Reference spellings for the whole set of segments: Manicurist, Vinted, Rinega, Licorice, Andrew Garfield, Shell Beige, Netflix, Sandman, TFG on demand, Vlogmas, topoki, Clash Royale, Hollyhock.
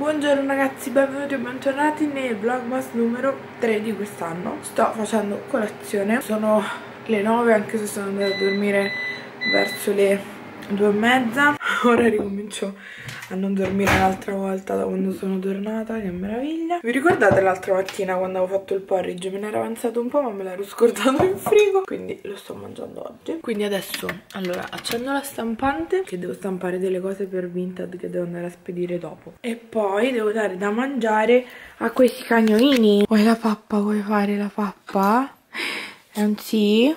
Buongiorno ragazzi, benvenuti e bentornati nel vlogmas numero 3 di quest'anno. Sto facendo colazione, sono le 9, anche se sono andata a dormire verso le 2:30. Ora ricomincio a non dormire un'altra volta da quando sono tornata, che meraviglia. Vi ricordate l'altra mattina quando avevo fatto il porridge? Me ne era avanzato un po' ma me l'ero scordato in frigo, quindi lo sto mangiando oggi. Quindi adesso, allora, accendo la stampante, che devo stampare delle cose per Vinted che devo andare a spedire dopo, e poi devo dare da mangiare a questi cagnolini. Vuoi la pappa? Vuoi fare la pappa? È un sì?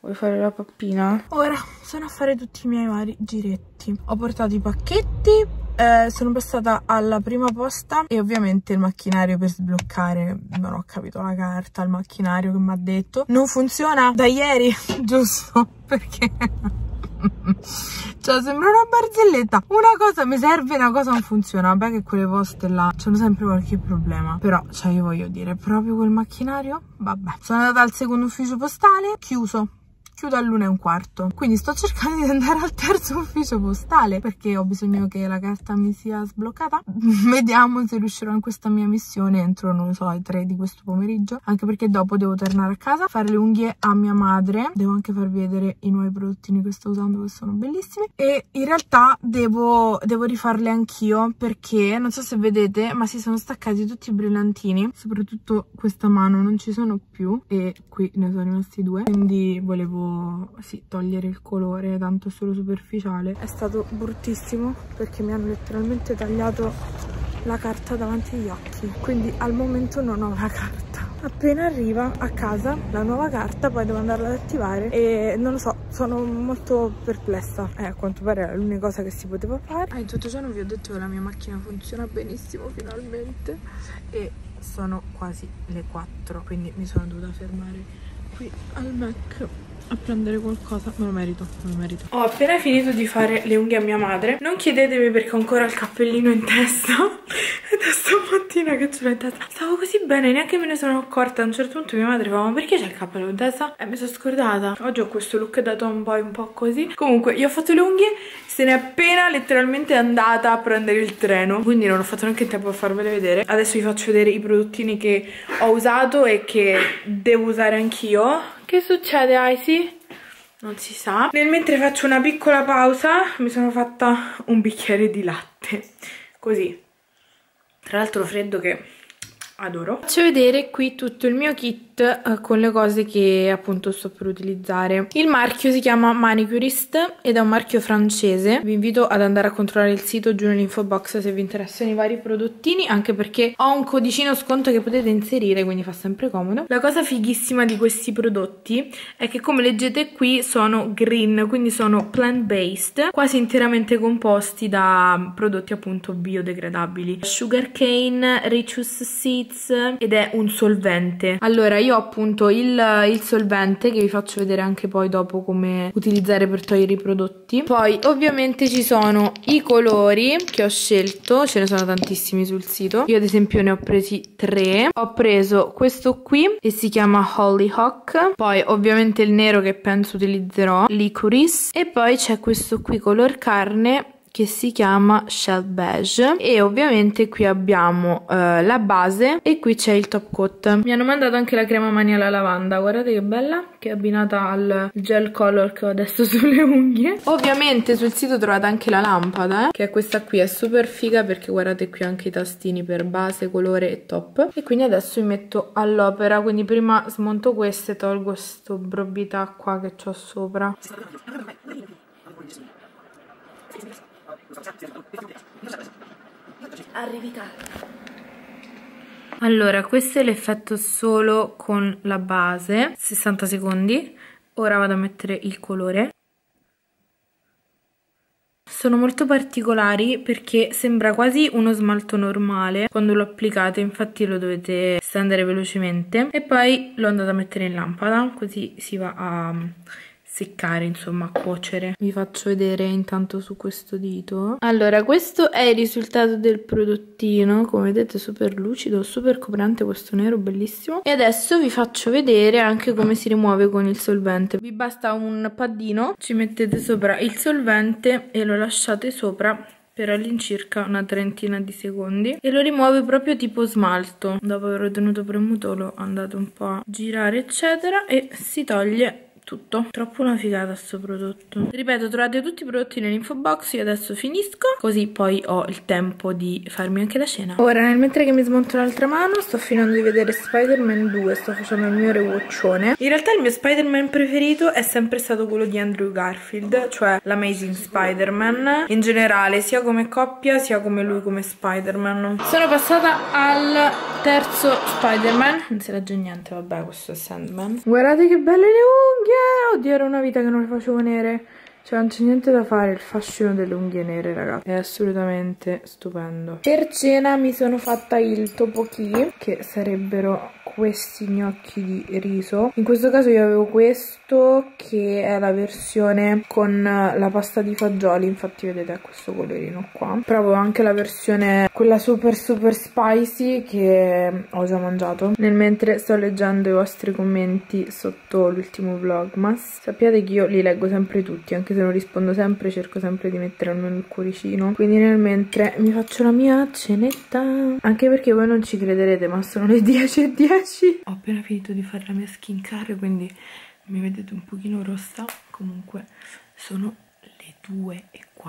Vuoi fare la pappina? Ora sono a fare tutti i miei vari giretti. Ho portato i pacchetti, sono passata alla prima posta e ovviamente il macchinario per sbloccare, non ho capito la carta, il macchinario che mi ha detto non funziona da ieri, giusto? Perché cioè sembra una barzelletta. Una cosa mi serve, una cosa non funziona. Vabbè che quelle poste là c'hanno sempre qualche problema, però cioè io voglio dire, proprio quel macchinario? Vabbè. Sono andata al secondo ufficio postale, chiuso. Chiudo all'1:15, quindi sto cercando di andare al terzo ufficio postale perché ho bisogno che la carta mi sia sbloccata. Vediamo se riuscirò in questa mia missione entro, non lo so, ai 3 di questo pomeriggio, anche perché dopo devo tornare a casa, fare le unghie a mia madre, devo anche farvi vedere i nuovi prodottini che sto usando che sono bellissimi, e in realtà devo rifarle anch'io perché, non so se vedete, ma si sono staccati tutti i brillantini, soprattutto questa mano non ci sono più e qui ne sono rimasti 2, quindi volevo sì, togliere il colore, tanto solo superficiale. È stato bruttissimo perché mi hanno letteralmente tagliato la carta davanti agli occhi, quindi al momento non ho la carta. Appena arriva a casa la nuova carta, poi devo andarla ad attivare e non lo so, sono molto perplessa. A quanto pare era l'unica cosa che si poteva fare. In tutto ciò non vi ho detto che la mia macchina funziona benissimo finalmente e sono quasi le 4, quindi mi sono dovuta fermare qui al Mac a prendere qualcosa. Me lo merito, me lo merito. Ho appena finito di fare le unghie a mia madre. Non chiedetemi perché ho ancora il cappellino in testa. È da stamattina che ce l'ho in testa. Stavo così bene, neanche me ne sono accorta. A un certo punto mia madre fa: ma perché c'è il cappello in testa? Mi sono scordata. Oggi ho questo look da tomboy un po' così. Comunque, io ho fatto le unghie, se ne è appena letteralmente andata a prendere il treno, quindi non ho fatto neanche tempo a farvele vedere. Adesso vi faccio vedere i prodottini che ho usato e che devo usare anch'io. Che succede, Aisy? Non si sa. Nel mentre faccio una piccola pausa, mi sono fatta un bicchiere di latte. Così. Tra l'altro freddo che adoro. Faccio vedere qui tutto il mio kit con le cose che appunto sto per utilizzare. Il marchio si chiama Manicurist ed è un marchio francese. Vi invito ad andare a controllare il sito giù nell'info box se vi interessano i vari prodottini, anche perché ho un codicino sconto che potete inserire, quindi fa sempre comodo. La cosa fighissima di questi prodotti è che, come leggete qui, sono green, quindi sono plant based, quasi interamente composti da prodotti appunto biodegradabili, sugarcane, riccius seed, ed è un solvente. Allora io ho appunto il solvente che vi faccio vedere anche poi dopo come utilizzare per togliere i prodotti. Poi ovviamente ci sono i colori che ho scelto, ce ne sono tantissimi sul sito, io ad esempio ne ho presi 3. Ho preso questo qui che si chiama Hollyhock, poi ovviamente il nero che penso utilizzerò, Licorice, e poi c'è questo qui color carne che si chiama Shell Beige, e ovviamente qui abbiamo la base e qui c'è il top coat. Mi hanno mandato anche la crema mani alla lavanda, guardate che bella, che è abbinata al gel color che ho adesso sulle unghie. Ovviamente sul sito trovate anche la lampada, che è questa qui, è super figa perché guardate qui anche i tastini per base, colore e top. E quindi adesso mi metto all'opera, quindi prima smonto queste e tolgo sto brobita qua che ho sopra. Arrivi tardi. Allora, questo è l'effetto solo con la base, 60 secondi. Ora vado a mettere il colore. Sono molto particolari perché sembra quasi uno smalto normale quando lo applicate, infatti lo dovete stendere velocemente. E poi l'ho andata a mettere in lampada, così si va a seccare, insomma, a cuocere. Vi faccio vedere intanto su questo dito. Allora, questo è il risultato del prodottino, come vedete super lucido, super coprente, questo nero bellissimo. E adesso vi faccio vedere anche come si rimuove con il solvente. Vi basta un paddino, ci mettete sopra il solvente e lo lasciate sopra per all'incirca una trentina di secondi e lo rimuove proprio tipo smalto. Dopo averlo tenuto premuto lo andate un po' a girare eccetera e si toglie tutto. Troppo una figata sto prodotto. Ripeto, trovate tutti i prodotti nell'info box. Io adesso finisco, così poi ho il tempo di farmi anche la cena. Ora, nel mentre che mi smonto l'altra mano, sto finendo di vedere Spider-Man 2, sto facendo il mio rewatchone. In realtà il mio Spider-Man preferito è sempre stato quello di Andrew Garfield, cioè l'Amazing Spider-Man, in generale, sia come coppia, sia come lui come Spider-Man. Sono passata al terzo Spider-Man. Non si legge niente, vabbè, questo è Sandman. Guardate che belle le unghie! Oddio, era una vita che non le facevo nere. Cioè non c'è niente da fare, il fascino delle unghie nere, ragazzi, è assolutamente stupendo. Per cena mi sono fatta il topoki, che sarebbero questi gnocchi di riso. In questo caso io avevo questo, che è la versione con la pasta di fagioli, infatti vedete è questo colorino qua. Però avevo anche la versione, quella super super spicy, che ho già mangiato. Nel mentre sto leggendo i vostri commenti sotto l'ultimo Vlogmas. Sappiate che io li leggo sempre tutti, anche se non rispondo sempre, cerco sempre di mettere almeno il cuoricino. Quindi nel mentre mi faccio la mia cenetta, anche perché voi non ci crederete, ma sono le 10:10. Ho appena finito di fare la mia skincare, quindi mi vedete un pochino rossa. Comunque sono le 2:04.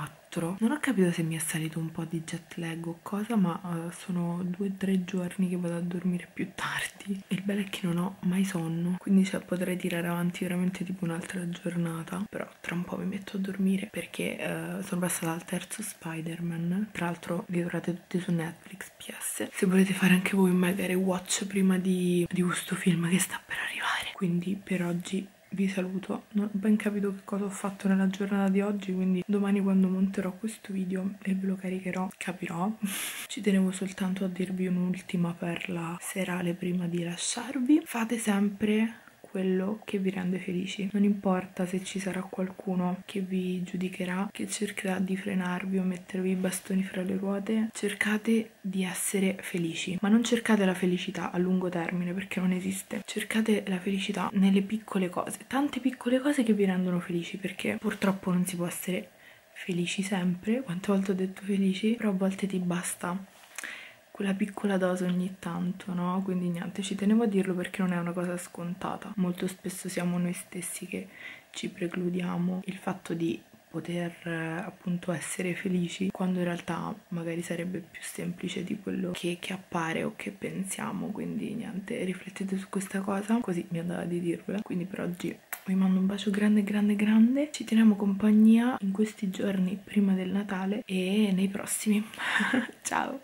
Non ho capito se mi è salito un po' di jet lag o cosa, ma sono 2 o 3 giorni che vado a dormire più tardi e il bello è che non ho mai sonno, quindi cioè, potrei tirare avanti veramente tipo un'altra giornata. Però tra un po' mi metto a dormire perché sono passata al terzo Spider-Man. Tra l'altro li trovate tutti su Netflix, PS, se volete fare anche voi magari watch prima di questo film che sta per arrivare. Quindi per oggi vi saluto, non ho ben capito che cosa ho fatto nella giornata di oggi, quindi domani quando monterò questo video e ve lo caricherò capirò. Ci tenevo soltanto a dirvi un'ultima perla serale prima di lasciarvi: fate sempre quello che vi rende felici, non importa se ci sarà qualcuno che vi giudicherà, che cercherà di frenarvi o mettervi i bastoni fra le ruote. Cercate di essere felici, ma non cercate la felicità a lungo termine perché non esiste. Cercate la felicità nelle piccole cose, tante piccole cose che vi rendono felici, perché purtroppo non si può essere felici sempre. Quante volte ho detto felici, però a volte ti basta quella piccola dose ogni tanto, no? Quindi niente, ci tenevo a dirlo perché non è una cosa scontata. Molto spesso siamo noi stessi che ci precludiamo il fatto di poter appunto essere felici, quando in realtà magari sarebbe più semplice di quello che appare o che pensiamo. Quindi niente, riflettete su questa cosa, così mi andava di dirvela. Quindi per oggi vi mando un bacio grande grande grande, ci teniamo compagnia in questi giorni prima del Natale e nei prossimi. Ciao!